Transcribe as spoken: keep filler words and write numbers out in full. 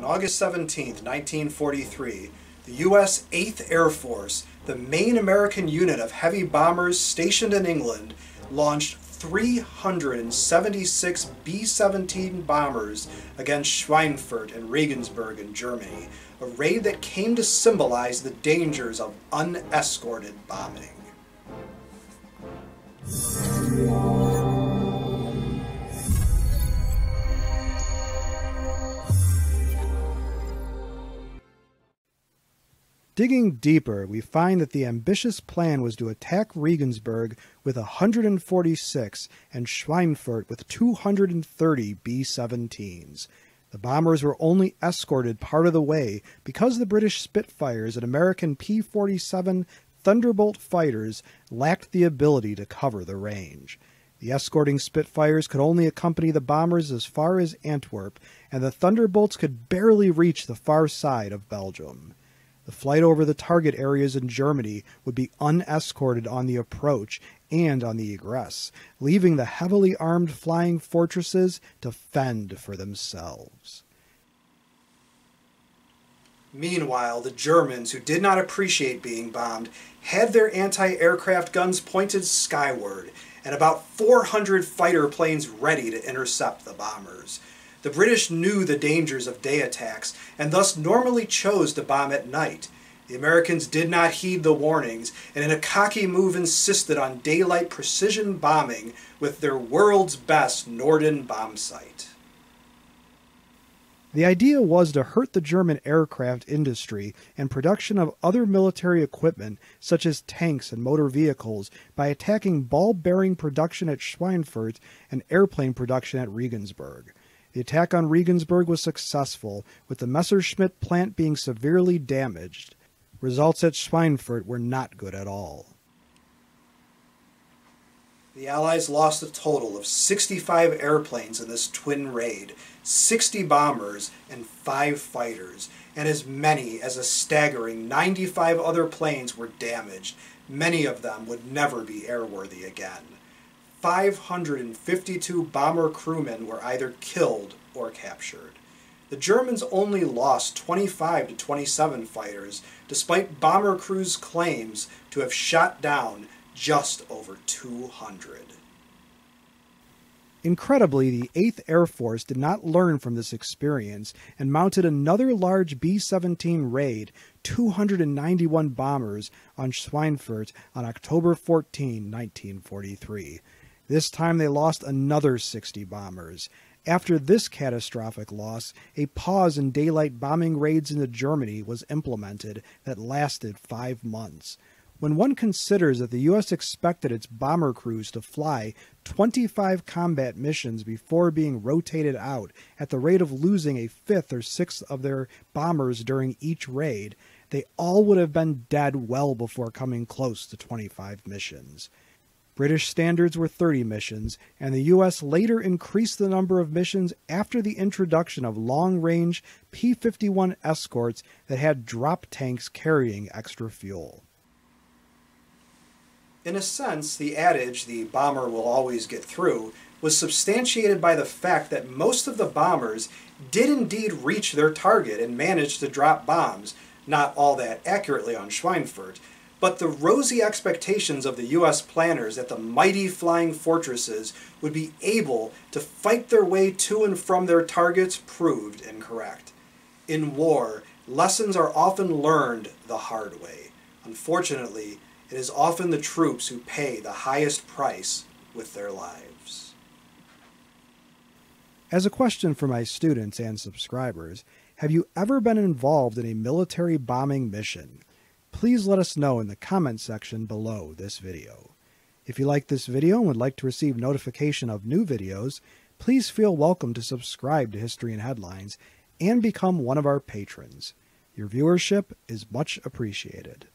on August seventeenth, nineteen forty-three, the U S eighth Air Force, the main American unit of heavy bombers stationed in England, launched three hundred seventy-six B seventeen bombers against Schweinfurt and Regensburg in Germany, a raid that came to symbolize the dangers of unescorted bombing. Digging deeper, we find that the ambitious plan was to attack Regensburg with one hundred forty-six and Schweinfurt with two hundred thirty B seventeens. The bombers were only escorted part of the way because the British Spitfires and American P forty-seven Thunderbolt fighters lacked the ability to cover the range. The escorting Spitfires could only accompany the bombers as far as Antwerp, and the Thunderbolts could barely reach the far side of Belgium. The flight over the target areas in Germany would be unescorted on the approach and on the egress, leaving the heavily armed flying fortresses to fend for themselves. Meanwhile, the Germans, who did not appreciate being bombed, had their anti-aircraft guns pointed skyward and about four hundred fighter planes ready to intercept the bombers. The British knew the dangers of day attacks, and thus normally chose to bomb at night. The Americans did not heed the warnings, and in a cocky move insisted on daylight precision bombing with their world's best Norden bombsight. The idea was to hurt the German aircraft industry and production of other military equipment, such as tanks and motor vehicles, by attacking ball-bearing production at Schweinfurt and airplane production at Regensburg. The attack on Regensburg was successful, with the Messerschmitt plant being severely damaged. Results at Schweinfurt were not good at all. The Allies lost a total of sixty-five airplanes in this twin raid, sixty bombers and five fighters, and as many as a staggering ninety-five other planes were damaged. Many of them would never be airworthy again. five hundred fifty-two bomber crewmen were either killed or captured. The Germans only lost twenty-five to twenty-seven fighters, despite bomber crews' claims to have shot down just over two hundred. Incredibly, the eighth Air Force did not learn from this experience and mounted another large B seventeen raid, two hundred ninety-one bombers, on Schweinfurt on October fourteenth, nineteen forty-three. This time they lost another sixty bombers. After this catastrophic loss, a pause in daylight bombing raids into Germany was implemented that lasted five months. When one considers that the U S expected its bomber crews to fly twenty-five combat missions before being rotated out at the rate of losing a fifth or sixth of their bombers during each raid, they all would have been dead well before coming close to twenty-five missions. British standards were thirty missions, and the U S later increased the number of missions after the introduction of long-range P fifty-one escorts that had drop tanks carrying extra fuel. In a sense, the adage, "the bomber will always get through," was substantiated by the fact that most of the bombers did indeed reach their target and managed to drop bombs, not all that accurately on Schweinfurt, but the rosy expectations of the U S planners that the mighty flying fortresses would be able to fight their way to and from their targets proved incorrect. In war, lessons are often learned the hard way. Unfortunately, it is often the troops who pay the highest price with their lives. As a question for my students and subscribers, have you ever been involved in a military bombing mission? Please let us know in the comment section below this video. If you like this video and would like to receive notification of new videos, please feel welcome to subscribe to History and Headlines and become one of our patrons. Your viewership is much appreciated.